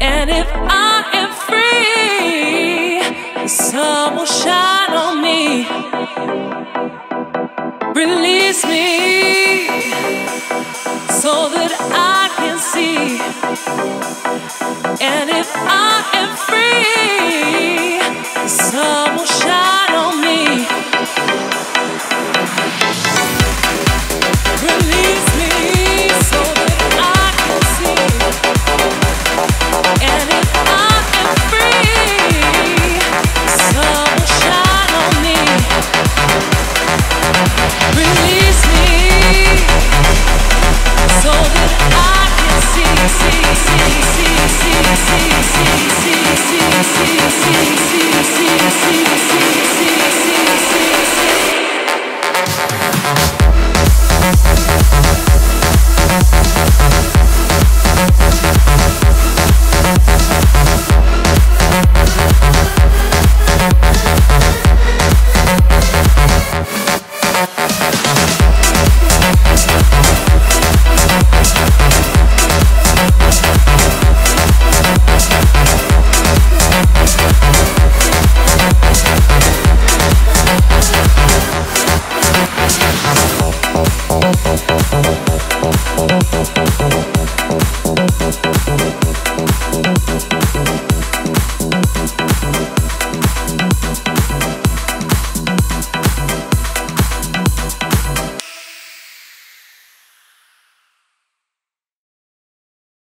And if I am free, the sun will shine on me. Release me so that I can see. And if I am